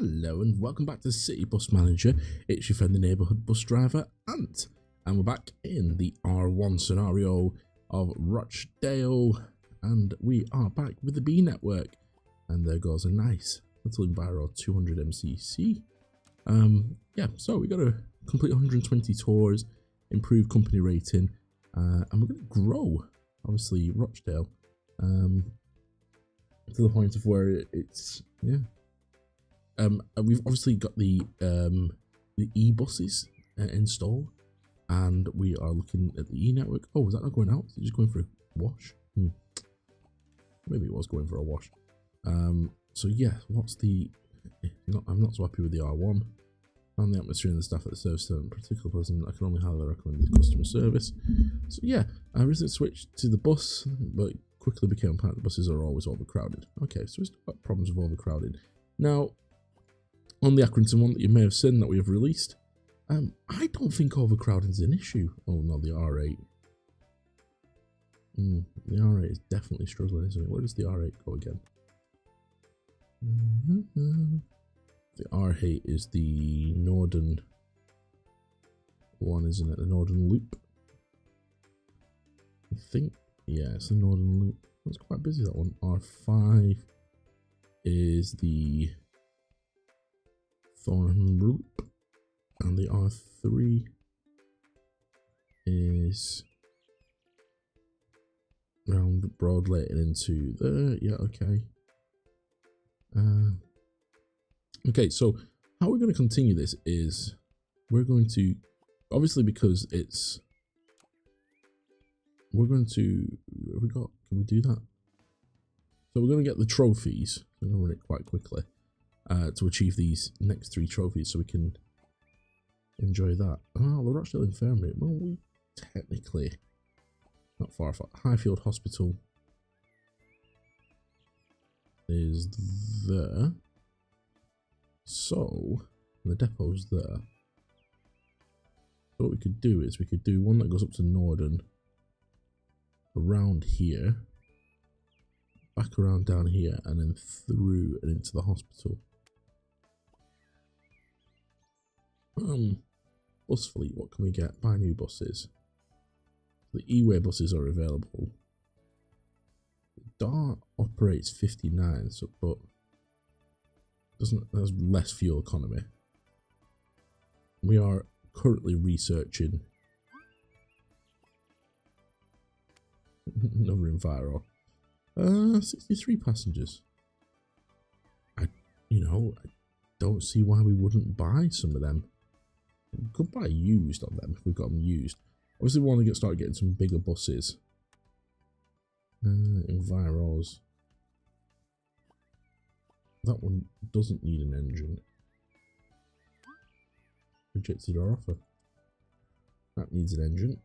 Hello and welcome back to City Bus Manager. It's your friend the neighbourhood bus driver Ant, and we're back in the R1 scenario of Rochdale, and we are back with the Bee Network. And there goes a nice little Enviro 200 MCC. Yeah, so we got to complete 120 tours, improve company rating, and we're going to grow, obviously, Rochdale to the point of where it's, yeah. We've obviously got the e-buses installed, and we are looking at the e-network. Oh, is that not going out? Is it just going for a wash? Maybe it was going for a wash. So yeah, what's the... I'm not so happy with the R1. And the atmosphere and the staff at the service in particular person, I can only highly recommend the customer service. So yeah, I recently switched to the bus, but quickly became apparent the buses are always overcrowded. Okay, so it's got problems with overcrowding. Now, on the Accrington one that you may have seen that we have released, I don't think overcrowding is an issue. Oh no, the R8. The R8 is definitely struggling, isn't it? Where does the R8 go again? The R8 is the Norden one, isn't it? The Norden loop. I think, yeah, it's the Norden loop. That's quite busy, that one. R5 is the Thornham loop, and the R3 is round Broadley and into there. Yeah, okay. Okay, so how we're going to continue this is we're going to, obviously, because it's, we're going to, have we got, can we do that? So we're going to get the trophies. We're going to run it quite quickly to achieve these next three trophies so we can enjoy that. Oh, the Rochdale Infirmary. Well, we technically, not far off. Highfield Hospital is there. So, the depot's there. So what we could do is we could do one that goes up to Norden, around here, back around down here, and then through and into the hospital. Bus fleet, what can we get? Buy new buses. The Eway buses are available. DART operates 59, so, but doesn't, there's less fuel economy. We are currently researching another Enviro. 63 passengers. I don't see why we wouldn't buy some of them. We could buy used on them if we've got them used. Obviously, we want to get started getting some bigger buses. Enviros. That one doesn't need an engine. Rejected our offer. That needs an engine.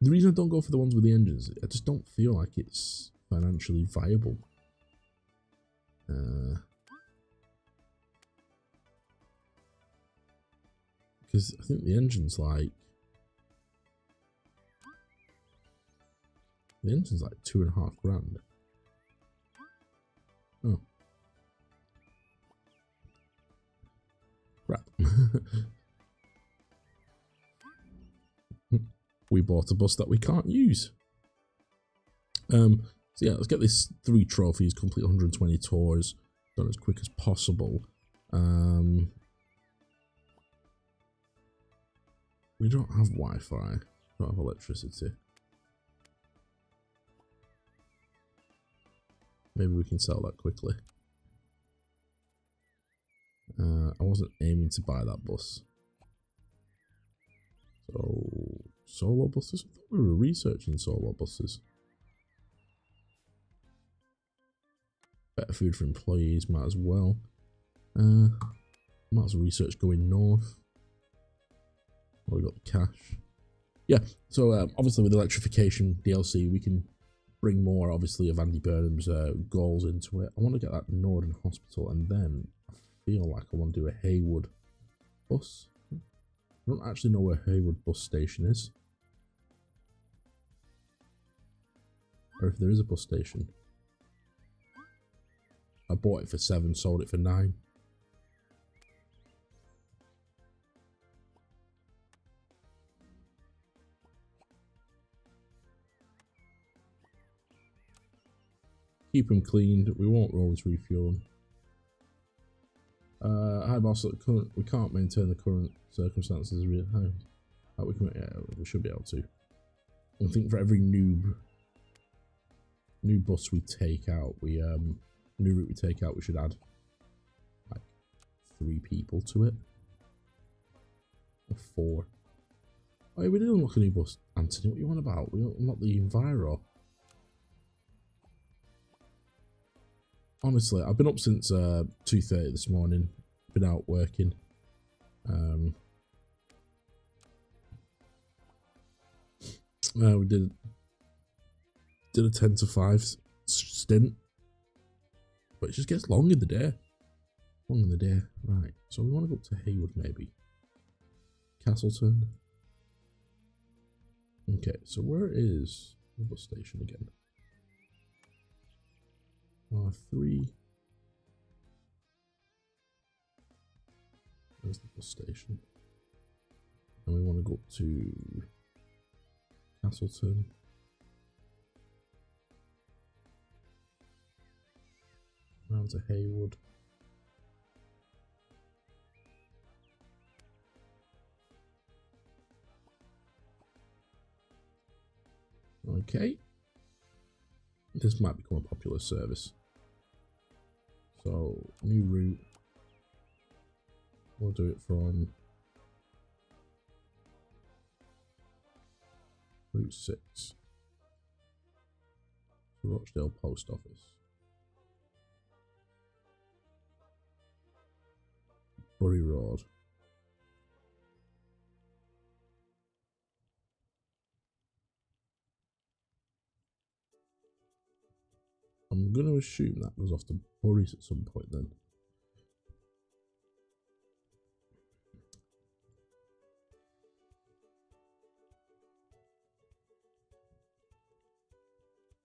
The reason I don't go for the ones with the engines, I just don't feel like it's financially viable. Because I think the engine's like... The engine's like £2,500. Oh. Crap. We bought a bus that we can't use. So yeah, let's get this 3 trophies, complete 120 tours, done as quick as possible. We don't have Wi-Fi, don't have electricity. Maybe we can sell that quickly. I wasn't aiming to buy that bus. So, solar buses? I thought we were researching solar buses. Better food for employees, might as well. Might as well research going north. Oh, we got the cash. Yeah, so obviously with electrification DLC, we can bring more, obviously, of Andy Burnham's goals into it. I want to get that Norden Hospital, and then I feel like I want to do a Heywood bus. I don't actually know where Heywood bus station is, or if there is a bus station. I bought it for 7, sold it for 9. Keep them cleaned. We won't always refuel them. Hi boss, we can't maintain the current circumstances. Really. We should be able to. I think for every new bus we take out, we new route we take out, we should add like 3 people to it, or 4. Oh, yeah, we did unlock a new bus, Anthony. What are you on about? We unlocked the Enviro. Honestly, I've been up since 2:30 this morning. Been out working. We did a 10 to 5 stint, but it just gets long in the day. Long in the day, right? So we want to go up to Heywood, maybe Castleton. Okay, so where is the bus station again? R3. There's the bus station. And we want to go up to Castleton. Round to Heywood. Okay. This might become a popular service. So, new route. We'll do it from Route 6 to Rochdale Post Office. Bury Road. I'm going to assume that goes off to Bury at some point then.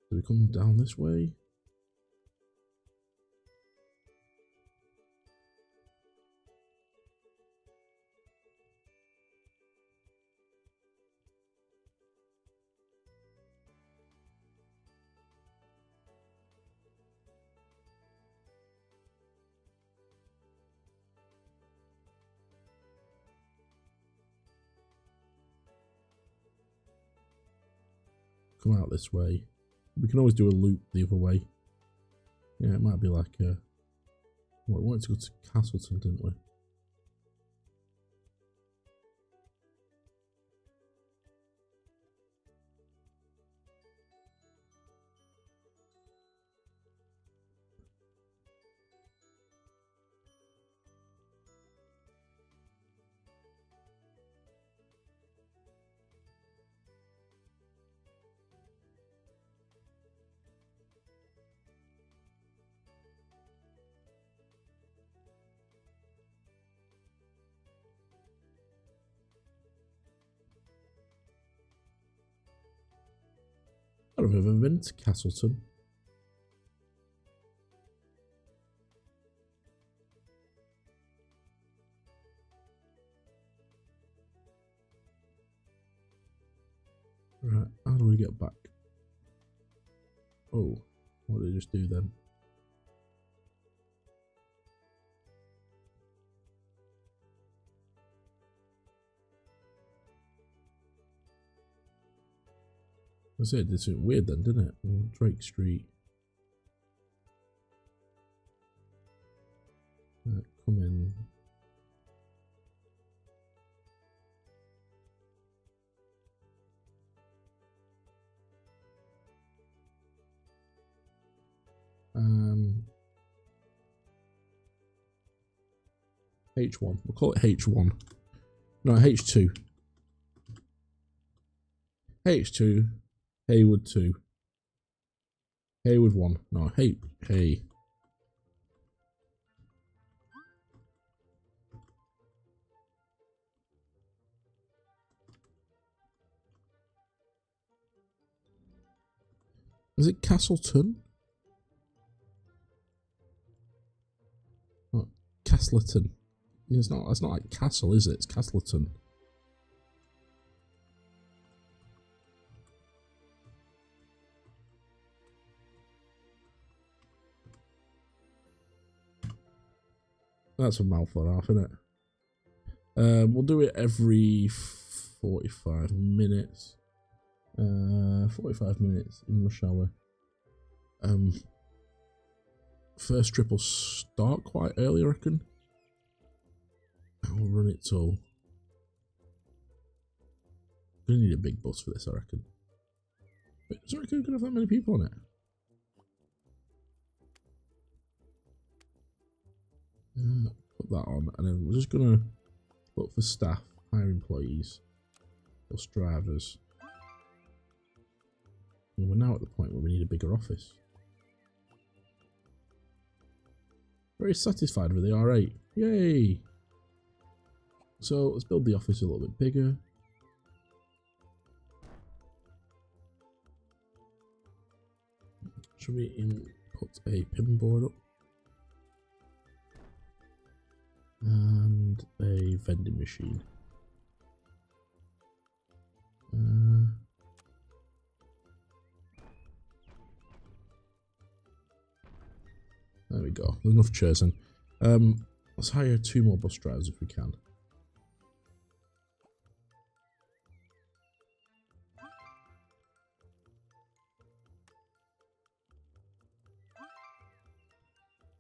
Do we come down this way? Come out this way. We can always do a loop the other way. Yeah, it might be like a... Well, we wanted to go to Castleton, didn't we? I don't know if I've ever been to Castleton. Right, how do we get back? Oh, what did I just do then? I said it's weird then, didn't it? Well, Drake Street. Right, come in. H1. We'll call it H1. No, H2. H2. Heywood 2. Heywood 1. No, hey. Is it Castleton? Castleton. It's not like Castle, is it? It's Castleton. That's a mouthful and a half, isn't it? We'll do it every 45 minutes. 45 minutes in rush hour. First trip will start quite early, I reckon. And we'll run it till... We're going to need a big bus for this, I reckon. But does it reckon we could have that many people on it? Put that on, and then we're just going to look for staff, hire employees, bus drivers. And we're now at the point where we need a bigger office. Very satisfied with the R8. Yay! So let's build the office a little bit bigger. Should we put a pin board up? And a vending machine. There we go. There's enough chairs in. Let's hire 2 more bus drivers if we can.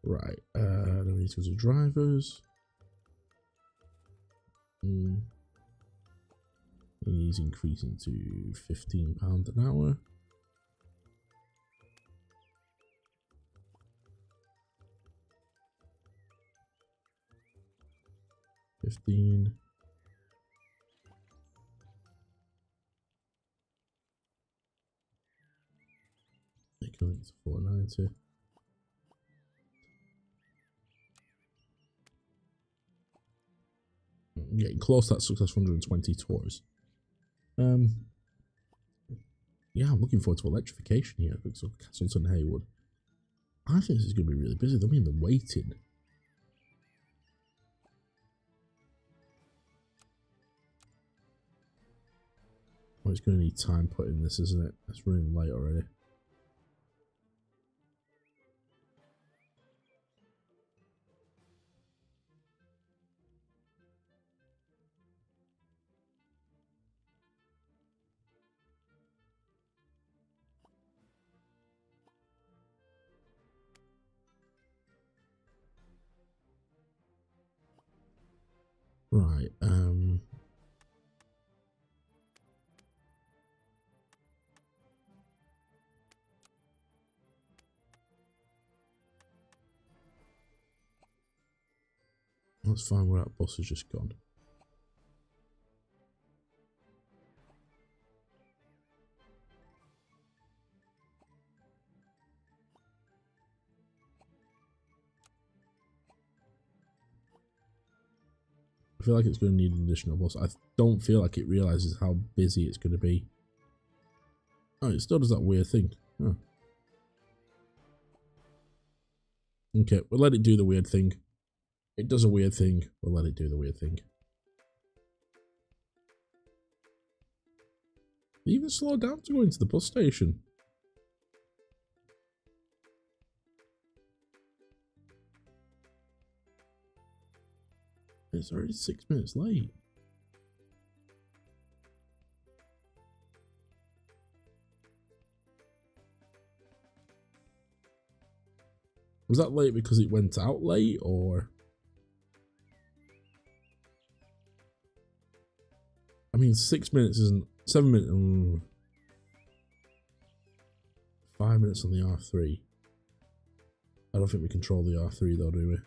Right. Then we need to go to drivers. He's increasing to £15 an hour. Making it to 490. Getting close to that success, 120 tours. Yeah, I'm looking forward to electrification here. So Castleton, Heywood. I think this is going to be really busy. They'll be in the waiting. Oh, it's going to need time put in this, isn't it? It's running late already. Right, let's find where that bus has just gone. I feel like it's going to need an additional bus. I don't feel like it realises how busy it's going to be. Oh, it still does that weird thing. Oh. Okay, we'll let it do the weird thing. It does a weird thing. We'll let it do the weird thing. They even slow down to go into the bus station. It's already 6 minutes late. Was that late because it went out late, or? I mean, 6 minutes isn't 7 minutes. 5 minutes on the R3. I don't think we control the R3 though, do we?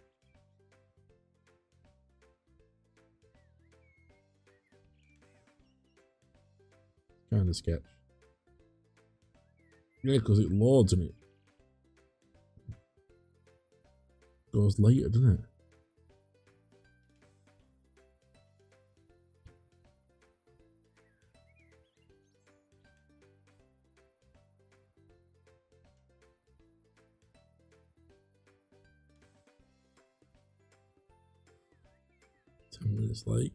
Kind of sketch. Yeah, because it loads and it goes later, doesn't it? 10 minutes late.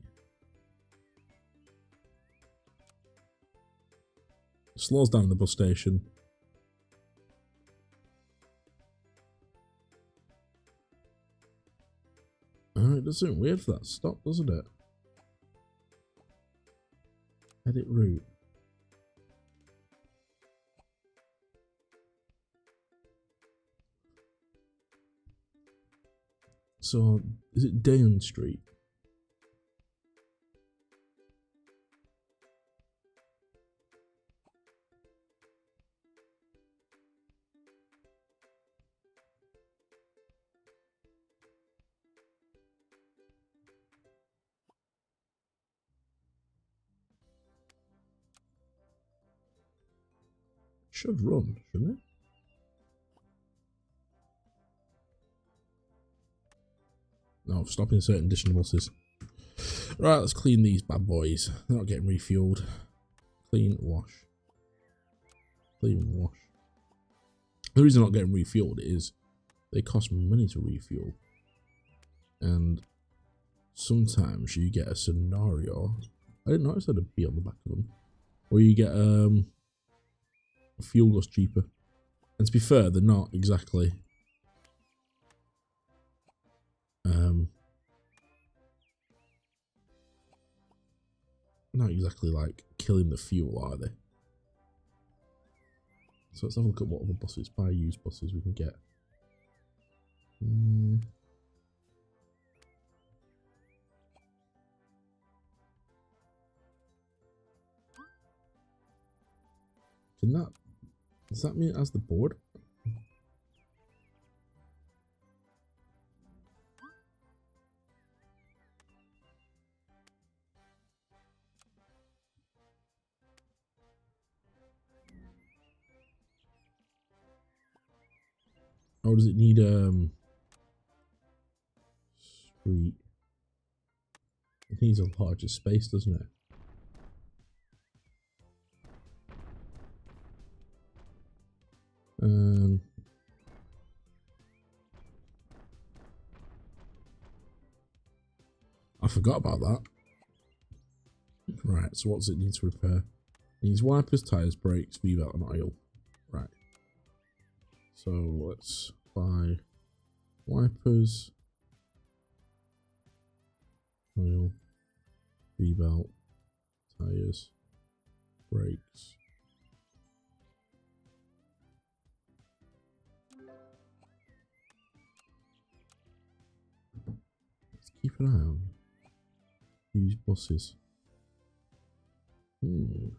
Slows down at the bus station. Oh, it does seem weird for that stop, doesn't it? Edit route. So, is it Down Street? Should run, shouldn't it? No, stop inserting additional buses. Right, let's clean these bad boys. They're not getting refueled. Clean, wash. Clean, wash. The reason they're not getting refueled is they cost money to refuel. And sometimes you get a scenario. I didn't notice I had a B on the back of them. Or you get, fuel was cheaper, and to be fair, they're not exactly like killing the fuel, are they? So let's have a look at what other buses, buy used buses we can get. Can that? Does that mean it has the board? Or does it need street? It needs a larger space, doesn't it? I forgot about that. Right, so what does it need to repair? It needs wipers, tyres, brakes, V-belt and oil. Right. So let's buy wipers, oil, V-belt, tyres, brakes. Keep an eye on these buses. Ooh.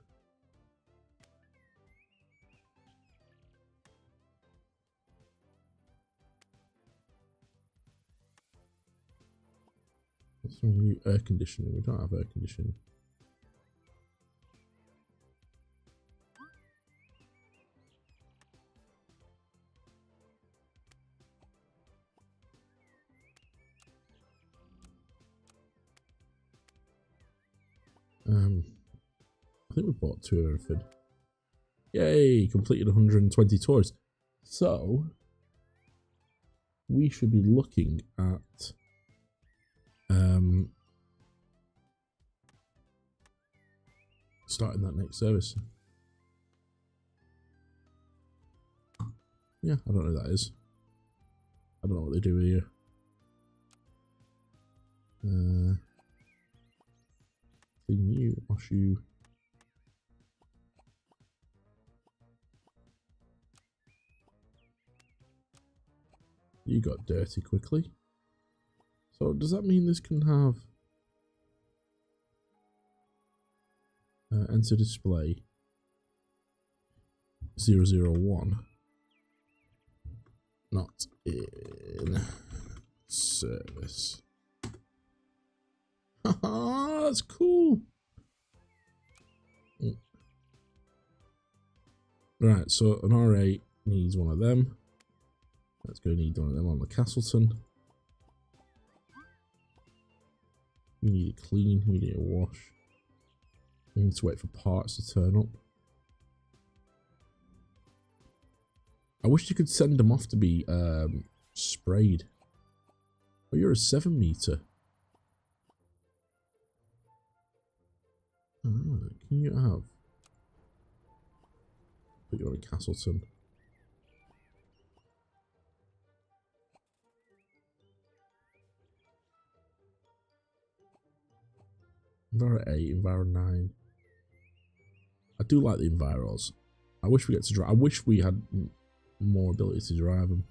What's wrong with air conditioning? We don't have air conditioning. I think we bought two of everything. Yay! Completed 120 tours. So, we should be looking at starting that next service. Yeah, I don't know who that is. I don't know what they do here. You, wash you. You got dirty quickly. So does that mean this can have enter display 001? Not in service. Haha, that's cool. Right, so an R8 needs one of them. Let's go need one of them on the Castleton. We need a clean, we need a wash. We need to wait for parts to turn up. I wish you could send them off to be sprayed. Oh, you're a 7 meter. can you have? But you're in Castleton. Enviro 8, Enviro 9. I do like the Enviros. I wish we get to drive. I wish we had more ability to drive them.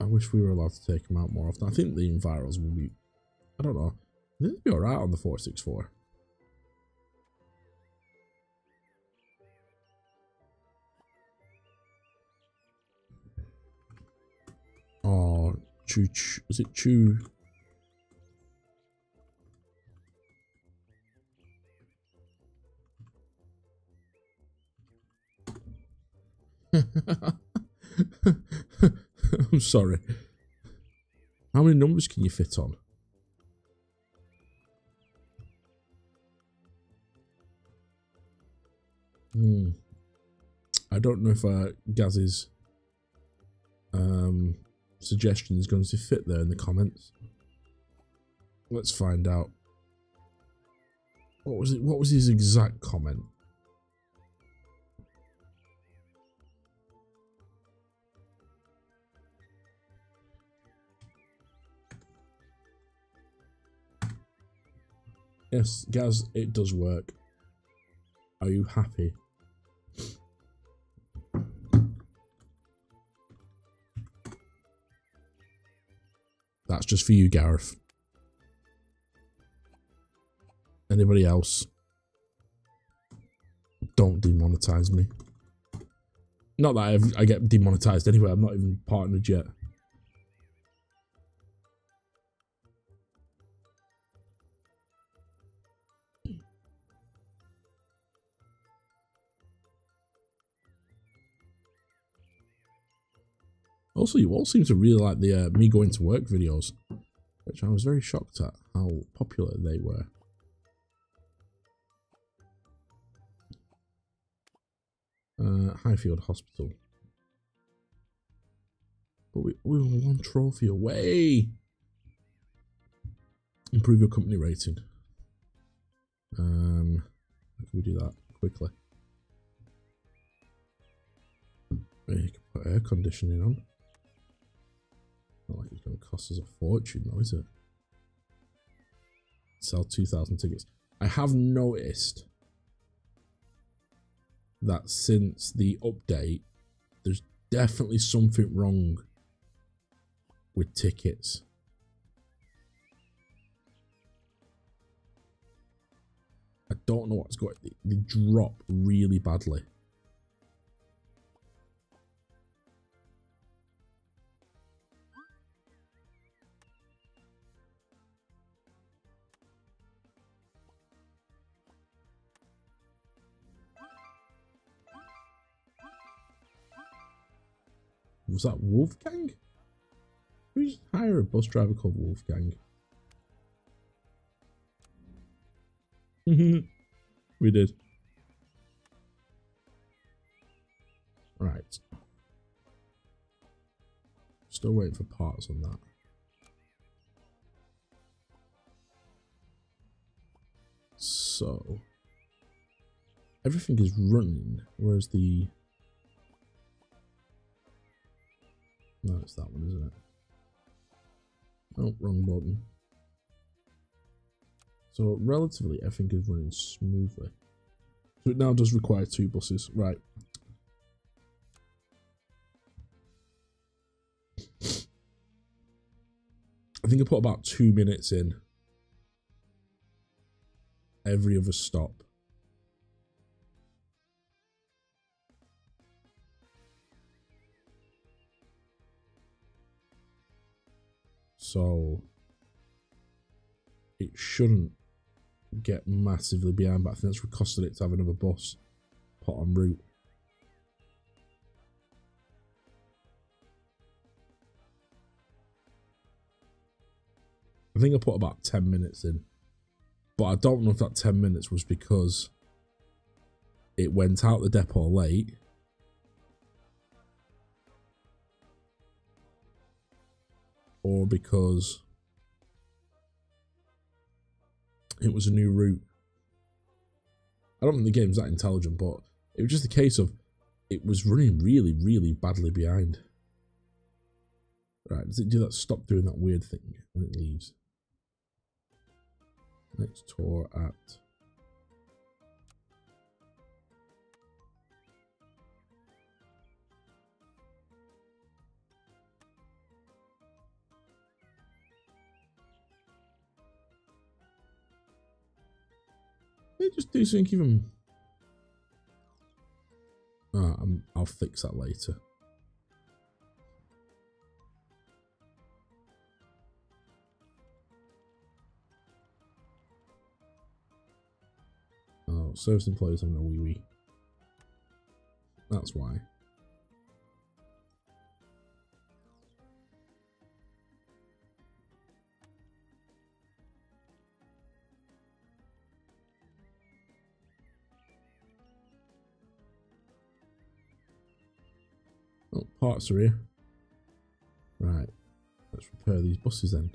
I wish we were allowed to take them out more often. I think the Enviros will be, I don't know. I think they'll be alright on the 464. Oh, Choo. Is it Choo? I'm sorry. How many numbers can you fit on? I don't know if Gaz's suggestion is going to fit there in the comments. Let's find out. What was it? What was his exact comment? Yes, Gaz, it does work. Are you happy? That's just for you, Gareth. Anybody else? Don't demonetize me. Not that I get demonetized anyway, I'm not even partnered yet. Also, you all seem to really like the me going to work videos, which I was very shocked at how popular they were. Highfield Hospital. But we were one trophy away. Improve your company rating. How can we do that quickly? You can put air conditioning on. Not like it's going to cost us a fortune though, is it? Sell 2,000 tickets. I have noticed that since the update, there's definitely something wrong with tickets. I don't know what's going on. They drop really badly. Was that Wolfgang? We just hire a bus driver called Wolfgang. We did. Right. Still waiting for parts on that. So everything is running, whereas the no, it's that one, isn't it? Oh, wrong button. So, relatively, I think it's running smoothly. So, it now does require 2 buses. Right. I think I put about 2 minutes in every other stop. So it shouldn't get massively behind, but I think that's costing it to have another bus put en route. I think I put about 10 minutes in, but I don't know if that 10 minutes was because it went out the depot late. Or because it was a new route. I don't think the game's that intelligent, but it was just a case of it was running really, really badly behind. Right, does it do that? Stop doing that weird thing when it leaves. Next tour at... They just do something even... Ah, I'll fix that later. Oh, service employees having a wee-wee. That's why. Oh, parts are here. Right, let's repair these buses then.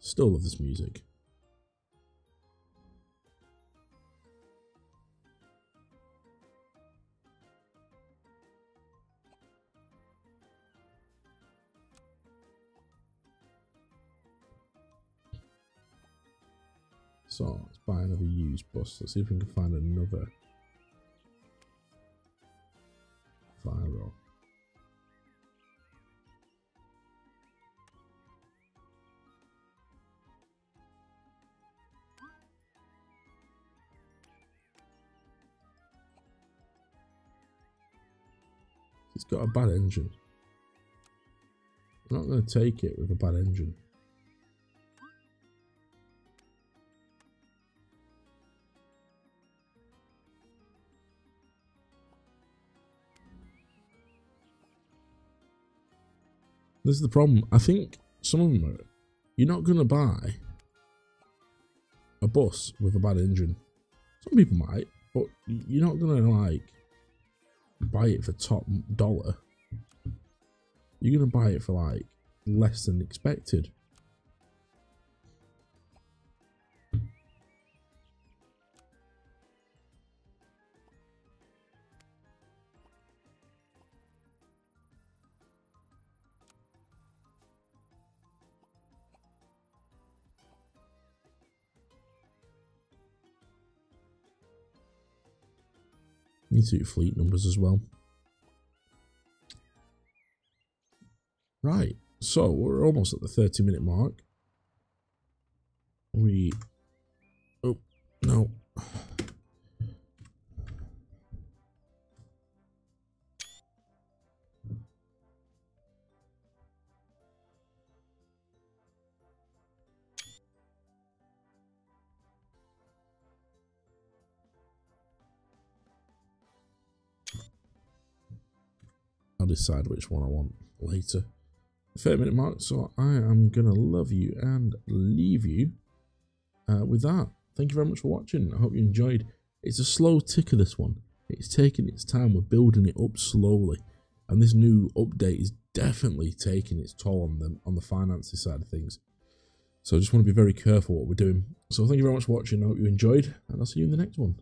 Still love this music. So let's buy another used bus. Let's see if we can find another Enviro. It's got a bad engine. I'm not going to take it with a bad engine. This is the problem. I think some of them are... You're not going to buy a bus with a bad engine. Some people might, but you're not going to, like, buy it for top dollar. You're going to buy it for, like, less than expected. Need to do fleet numbers as well. Right, so we're almost at the 30-minute mark. We... Oh, no. I'll decide which one I want later. 30-minute mark, so I am going to love you and leave you with that. Thank you very much for watching. I hope you enjoyed. It's a slow ticker, this one. It's taking its time. We're building it up slowly. And this new update is definitely taking its toll on the finances side of things. So I just want to be very careful what we're doing. So thank you very much for watching. I hope you enjoyed, and I'll see you in the next one.